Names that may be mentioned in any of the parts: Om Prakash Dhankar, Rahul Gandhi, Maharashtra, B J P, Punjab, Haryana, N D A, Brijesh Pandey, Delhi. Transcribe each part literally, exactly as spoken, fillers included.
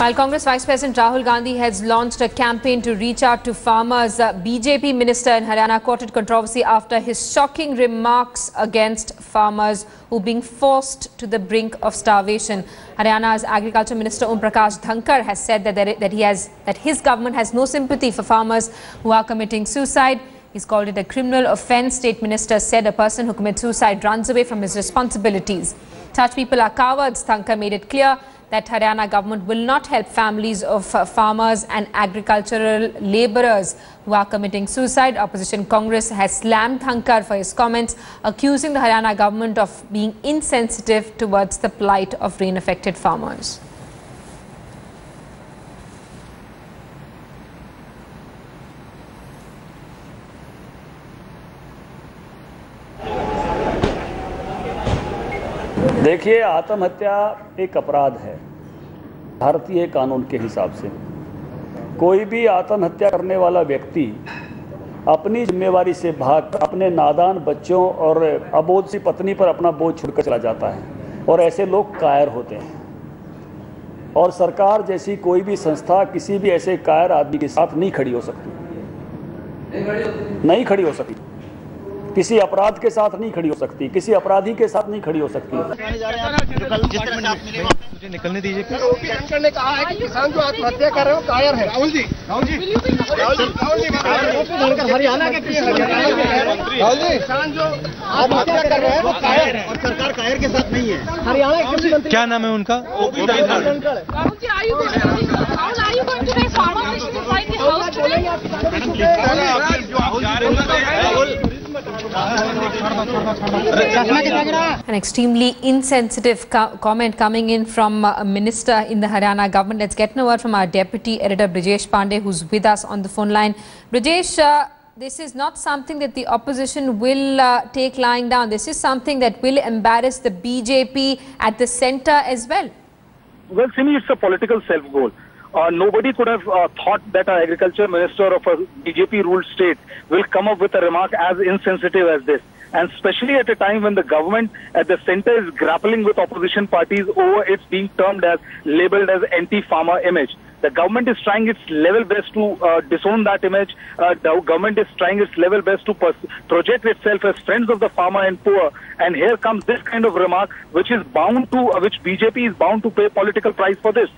While Congress Vice President Rahul Gandhi has launched a campaign to reach out to farmers, uh, B J P minister in Haryana courted controversy after his shocking remarks against farmers who are being forced to the brink of starvation. Haryana's Agriculture Minister Om Prakash Dhankar has said that, there, that, he has, that his government has no sympathy for farmers who are committing suicide. He's called it a criminal offence. State Minister said a person who commits suicide runs away from his responsibilities. Such people are cowards. Dhankar made it clear that Haryana government will not help families of uh, farmers and agricultural labourers who are committing suicide. Opposition Congress has slammed Dhankar for his comments, accusing the Haryana government of being insensitive towards the plight of rain-affected farmers. देखिए, आत्महत्या एक अपराध है भारतीय कानून के हिसाब से। कोई भी आत्महत्या करने वाला व्यक्ति अपनी जिम्मेवारी से भाग अपने नादान बच्चों और अबोध सी पत्नी पर अपना बोझ छोड़कर चला जाता है और ऐसे लोग कायर होते हैं, और सरकार जैसी कोई भी संस्था किसी भी ऐसे कायर आदमी के साथ नहीं खड़ी हो सकती, नहीं खड़ी हो सकती, किसी अपराध के साथ नहीं खड़ी हो सकती, किसी अपराधी के साथ नहीं खड़ी हो सकती। मुझे निकलने दीजिए। धनखड़ ने कहा है कि किसान जो आत्महत्या कर रहे हो कायर है। राहुल जी, राहुल जी, हरियाणा के किसान जो आत्महत्या कर रहे हैं वो कायर है और सरकार कायर के साथ नहीं है। हरियाणा क्या नाम है उनका? An extremely insensitive co comment coming in from a minister in the Haryana government. Let's get a word from our deputy editor Brijesh Pandey, who's with us on the phone line. Brijesh, uh, this is not something that the opposition will uh, take lying down. This is something that will embarrass the B J P at the centre as well. Well, Simi, it's a political self-goal. Uh, nobody could have uh, thought that an agriculture minister of a B J P-ruled state will come up with a remark as insensitive as this, and especially at a time when the government at the centre is grappling with opposition parties over its being termed as, labelled as anti-farmer image. The government is trying its level best to uh, disown that image. Uh, the government is trying its level best to project itself as friends of the farmer and poor. And here comes this kind of remark, which is bound to, uh, which B J P is bound to pay political price for this.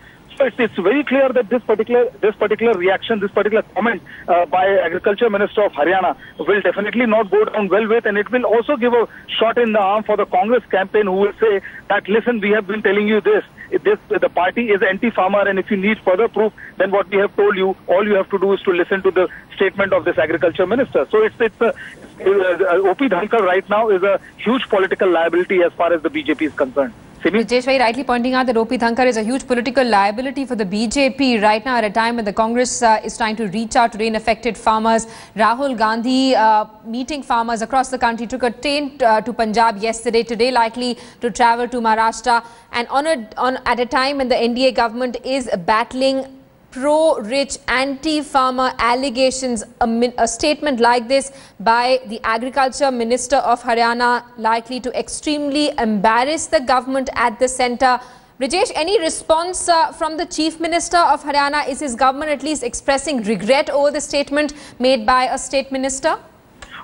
It's, it's very clear that this particular this particular reaction, this particular comment uh, by Agriculture Minister of Haryana will definitely not go down well with, and it will also give a shot in the arm for the Congress campaign, who will say that, listen, we have been telling you this, this the party is anti-farmer, and if you need further proof than what we have told you, all you have to do is to listen to the statement of this Agriculture Minister. So it's, it's a, O P Dhankar right now is a huge political liability as far as the B J P is concerned. Brijesh Bhai rightly pointing out that O P Dhankar is a huge political liability for the B J P right now at a time when the Congress uh, is trying to reach out to rain-affected farmers. Rahul Gandhi uh, meeting farmers across the country, took a train uh, to Punjab yesterday, today likely to travel to Maharashtra, and on a, on, at a time when the N D A government is battling pro-rich, anti-farmer allegations. A, a statement like this by the Agriculture Minister of Haryana likely to extremely embarrass the government at the centre. Brijesh, any response uh, from the Chief Minister of Haryana? Is his government at least expressing regret over the statement made by a state minister?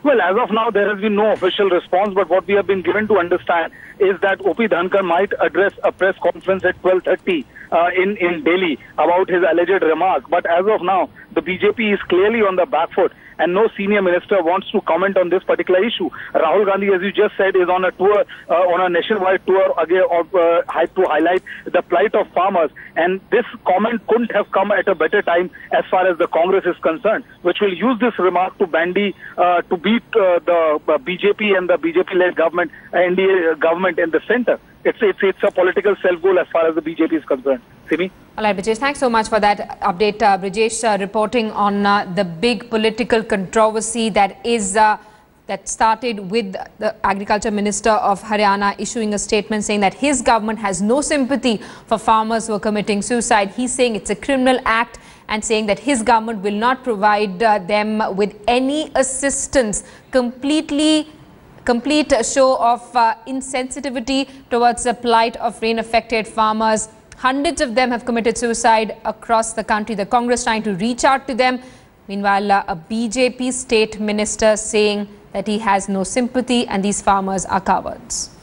Well, as of now, there has been no official response, but what we have been given to understand is that O P Dhankar might address a press conference at twelve thirty uh, in, in Delhi about his alleged remark. But as of now, the B J P is clearly on the back foot, and no senior minister wants to comment on this particular issue. Rahul Gandhi, as you just said, is on a tour, uh, on a nationwide tour again of, uh, to highlight the plight of farmers. And this comment couldn't have come at a better time as far as the Congress is concerned, which will use this remark to bandy, uh, to beat uh, the uh, B J P and the B J P-led government, uh, N D A government in the centre. It's, it's, it's a political self-goal as far as the B J P is concerned. Simi? All right, Brijesh, thanks so much for that update. Uh, Brijesh uh, reporting on uh, the big political controversy that is uh, that started with the Agriculture Minister of Haryana issuing a statement saying that his government has no sympathy for farmers who are committing suicide. He's saying it's a criminal act, and saying that his government will not provide uh, them with any assistance. Completely complete show of uh, insensitivity towards the plight of rain-affected farmers. Hundreds of them have committed suicide across the country. The Congress trying to reach out to them. Meanwhile, a B J P state minister saying that he has no sympathy and these farmers are cowards.